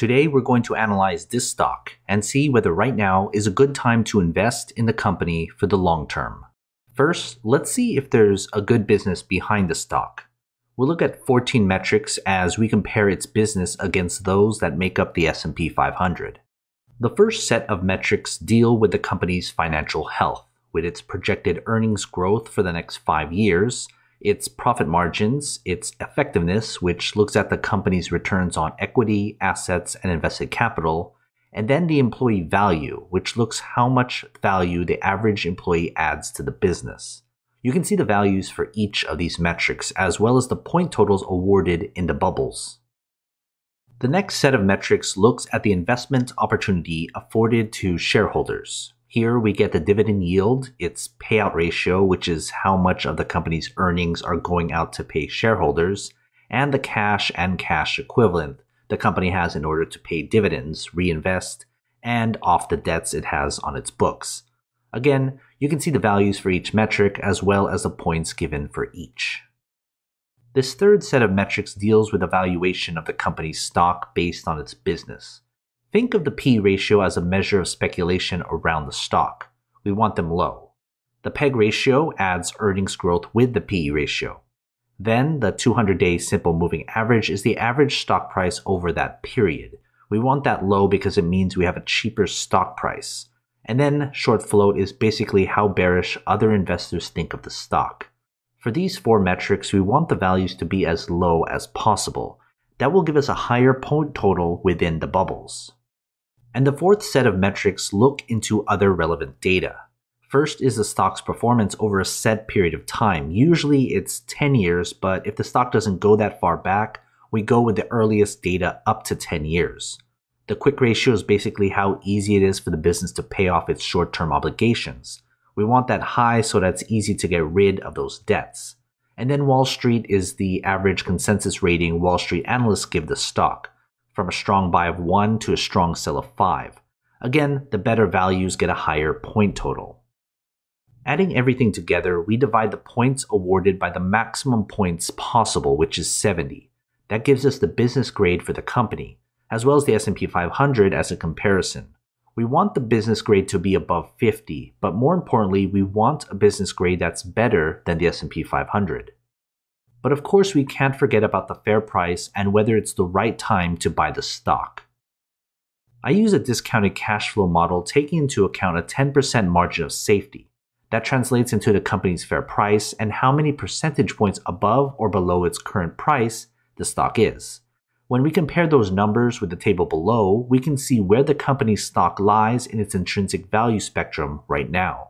Today, we're going to analyze this stock and see whether right now is a good time to invest in the company for the long term. First, let's see if there's a good business behind the stock. We'll look at 14 metrics as we compare its business against those that make up the S&P 500. The first set of metrics deal with the company's financial health, with its projected earnings growth for the next 5 years, its profit margins, its effectiveness, which looks at the company's returns on equity, assets, and invested capital, and then the employee value, which looks how much value the average employee adds to the business. You can see the values for each of these metrics, as well as the point totals awarded in the bubbles. The next set of metrics looks at the investment opportunity afforded to shareholders. Here we get the dividend yield, its payout ratio, which is how much of the company's earnings are going out to pay shareholders, and the cash and cash equivalent the company has in order to pay dividends, reinvest, and off the debts it has on its books. Again, you can see the values for each metric as well as the points given for each. This third set of metrics deals with the valuation of the company's stock based on its business. Think of the P ratio as a measure of speculation around the stock. We want them low. The PEG ratio adds earnings growth with the P ratio. Then the 200-day simple moving average is the average stock price over that period. We want that low because it means we have a cheaper stock price. And then short float is basically how bearish other investors think of the stock. For these four metrics, we want the values to be as low as possible. That will give us a higher point total within the bubbles. And the fourth set of metrics look into other relevant data. First is the stock's performance over a set period of time. Usually it's 10 years, but if the stock doesn't go that far back, we go with the earliest data up to 10 years. The quick ratio is basically how easy it is for the business to pay off its short-term obligations. We want that high so that it's easy to get rid of those debts. And then Wall Street is the average consensus rating Wall Street analysts give the stock, from a strong buy of 1 to a strong sell of 5. Again, the better values get a higher point total. Adding everything together, we divide the points awarded by the maximum points possible, which is 70. That gives us the business grade for the company, as well as the S&P 500 as a comparison. We want the business grade to be above 50, but more importantly, we want a business grade that's better than the S&P 500. But of course, we can't forget about the fair price and whether it's the right time to buy the stock. I use a discounted cash flow model taking into account a 10% margin of safety. That translates into the company's fair price and how many percentage points above or below its current price the stock is. When we compare those numbers with the table below, we can see where the company's stock lies in its intrinsic value spectrum right now.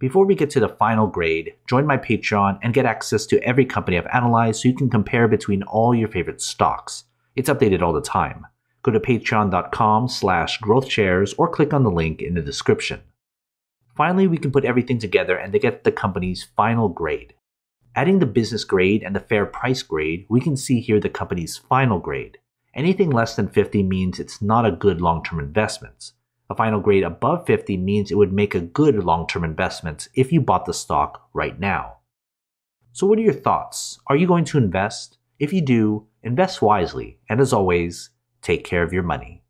Before we get to the final grade, join my Patreon and get access to every company I've analyzed so you can compare between all your favorite stocks. It's updated all the time. Go to patreon.com/growthshares or click on the link in the description. Finally, we can put everything together and to get the company's final grade. Adding the business grade and the fair price grade, we can see here the company's final grade. Anything less than 50 means it's not a good long-term investment. A final grade above 50 means it would make a good long-term investment if you bought the stock right now. So what are your thoughts? Are you going to invest? If you do, invest wisely. And as always, take care of your money.